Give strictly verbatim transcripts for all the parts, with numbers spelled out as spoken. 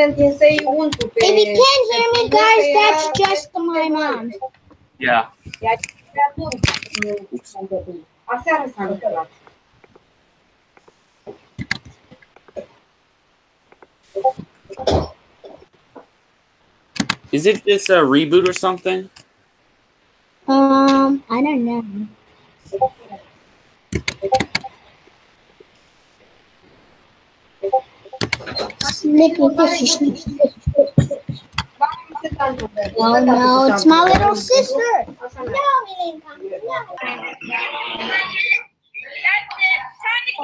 If you can't hear me, guys, that's just my mom. Yeah. Oops. Is it just a reboot or something? Um, I don't know. Oh no, it's my little sister. No, it ain't coming. No. That's it.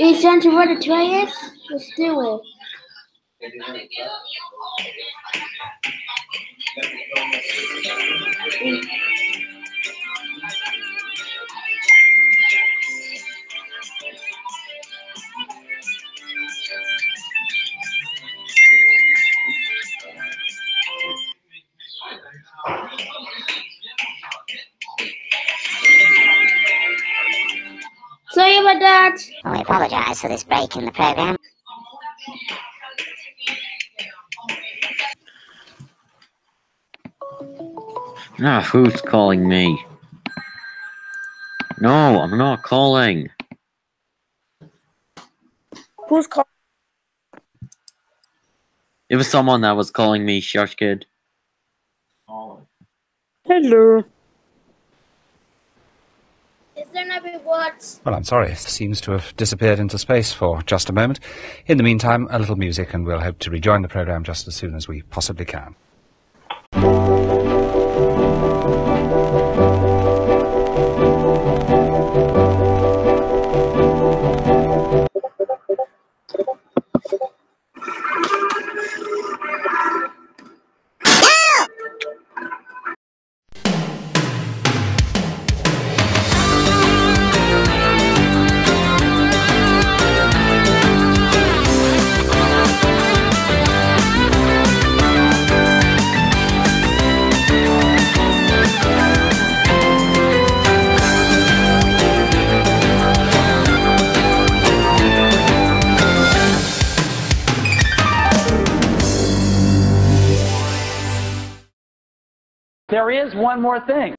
It's time to run a trail. Let's do it. Sorry about that. Well, we apologize for this break in the program. Ah, who's calling me? No, I'm not calling. Who's calling? It was someone that was calling me, shush kid. Hello. Well, I'm sorry. It seems to have disappeared into space for just a moment. In the meantime, a little music, and we'll hope to rejoin the program just as soon as we possibly can. There is one more thing.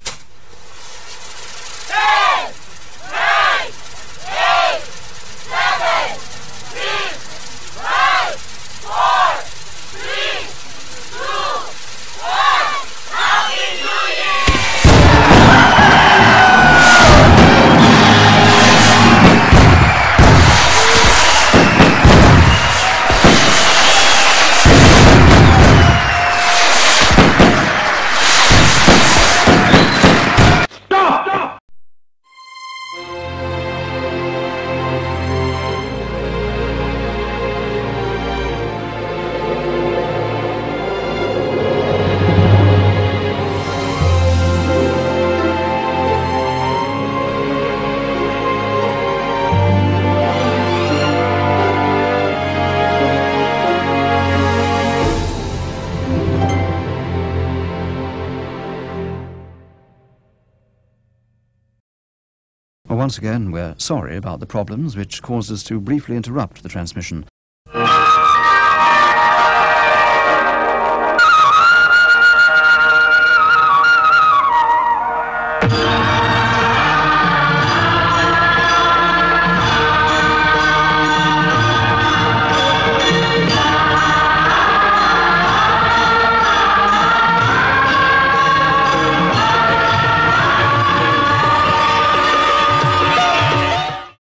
Once again, we're sorry about the problems which caused us to briefly interrupt the transmission.